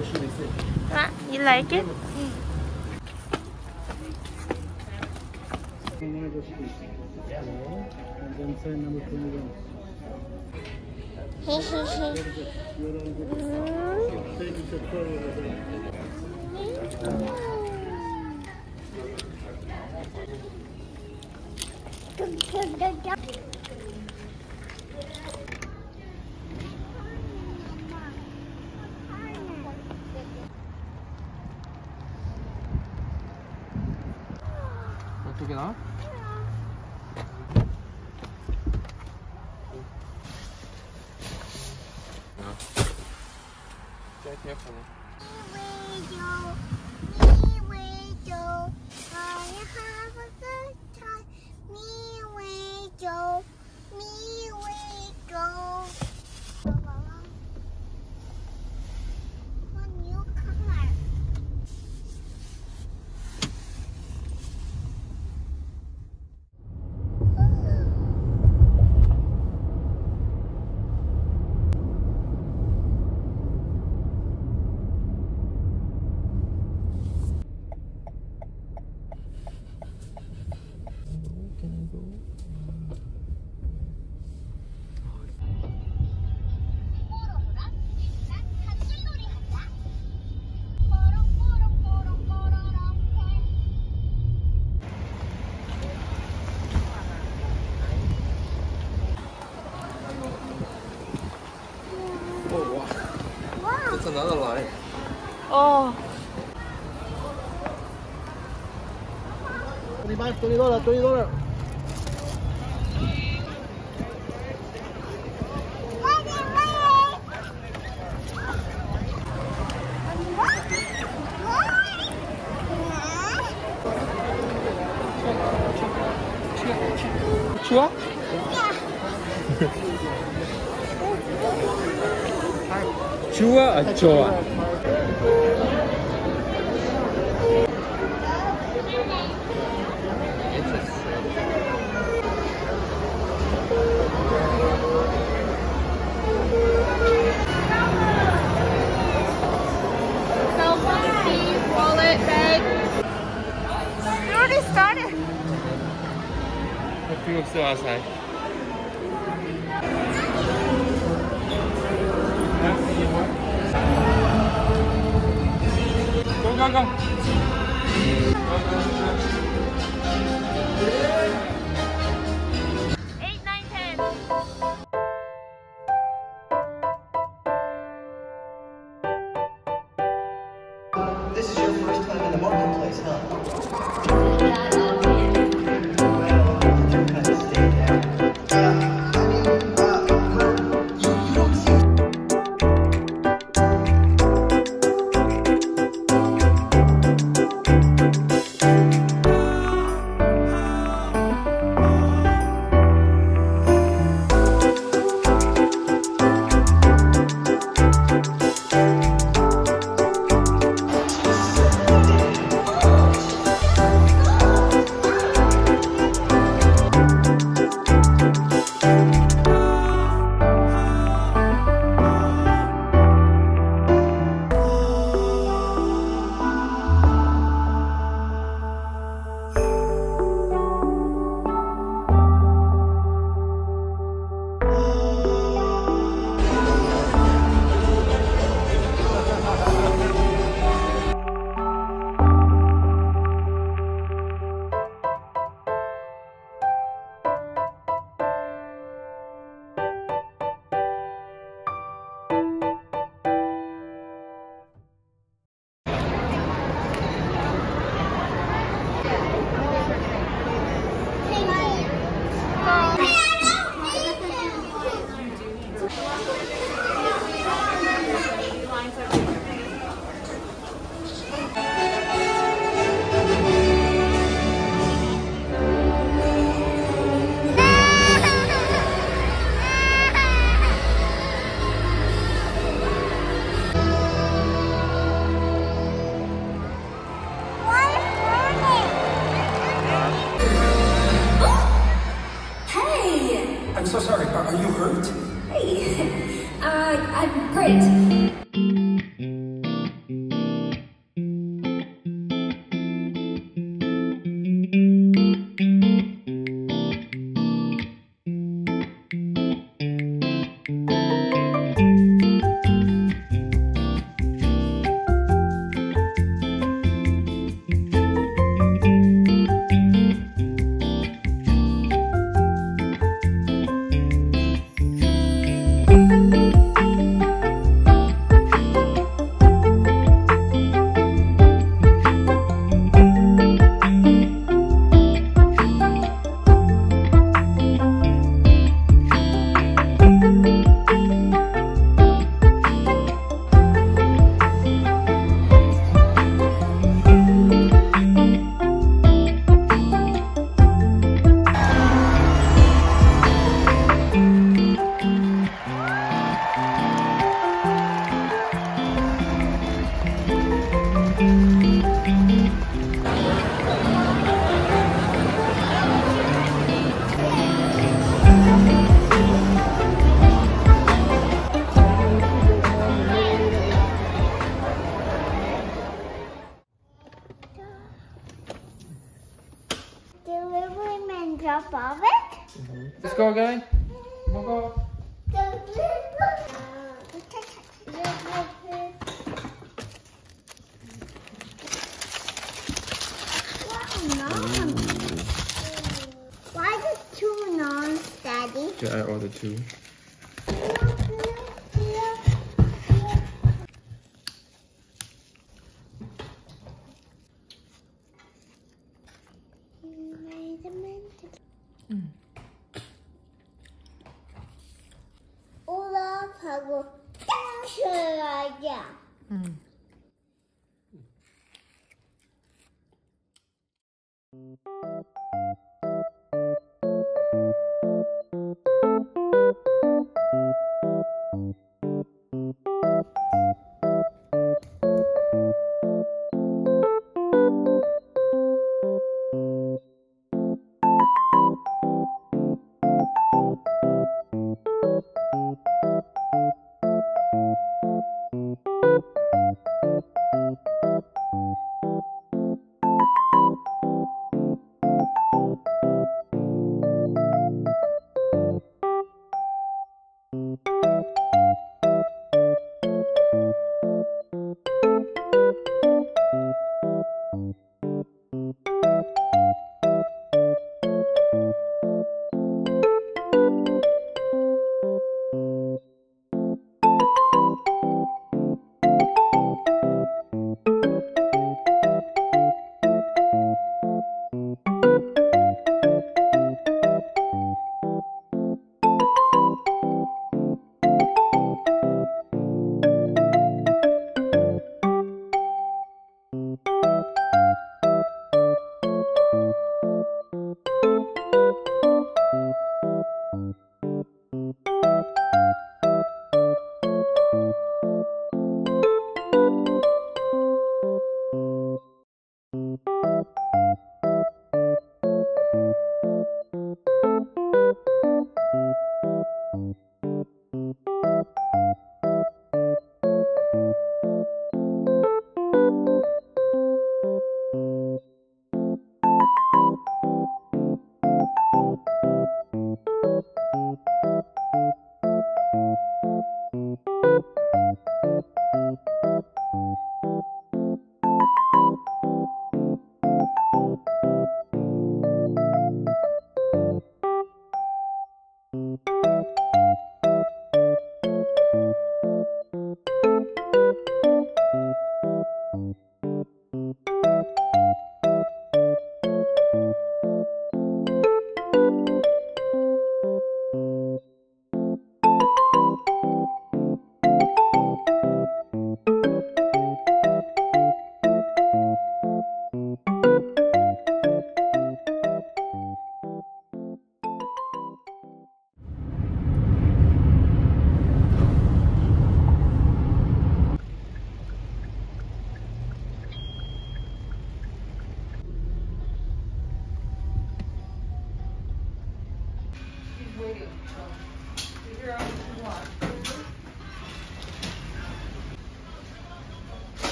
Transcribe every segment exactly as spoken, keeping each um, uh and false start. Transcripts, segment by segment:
What? You like it? Take it off? No. Take it carefully. Me we I have a good time. Me we go. Me we go. Another line. Oh. twenty-five, twenty dollars, twenty dollars. Chua? Yeah. Chua or Choa? So one key, wallet, bag. We already started. I think I'm still outside. Go, go, go. Eight, nine, ten. This is your first time in the marketplace, huh? Hey, uh, I'm great. deliver him and drop off it? Mm-hmm. Let's go, guy. Come on, go. Yeah, I ordered two. Mm. Olaf, I go. Yeah. Mm.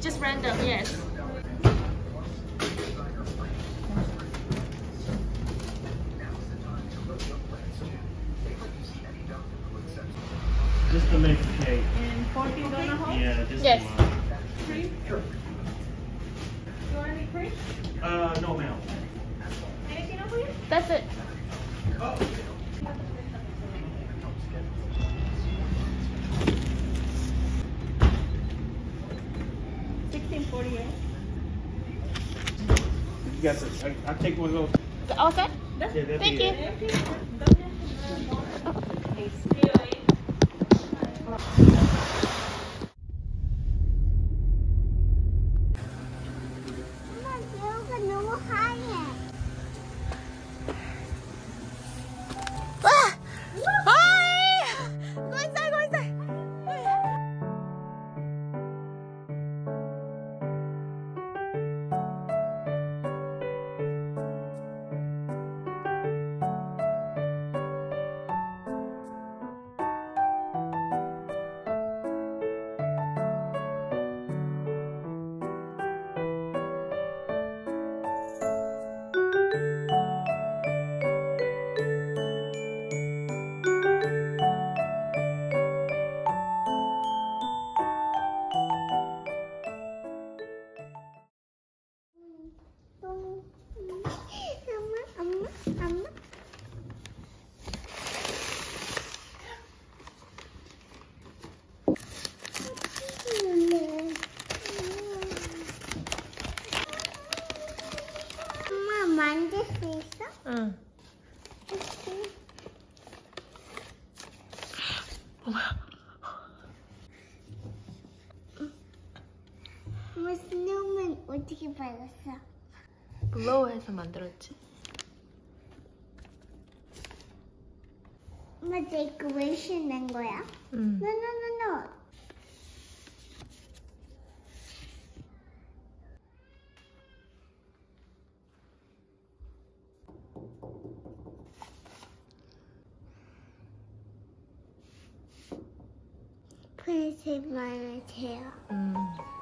Just random, yes. Just to make the cake. And forty donuts? Yeah, just yes. One. Cream? Sure. You want any cream? Uh, no, ma'am. Anything over here? That's it. Oh. sixteen forty-eight. You got this. I, I'll take one of those. All set? That's yeah, that'd thank be you. It. 그럼 스노우맨 어떻게 발랐어? 글로우해서 만들었지. 맞아, 이거 웰시 낸 거야? 응. No, no, no, no. 보내지 말아주세요. 음.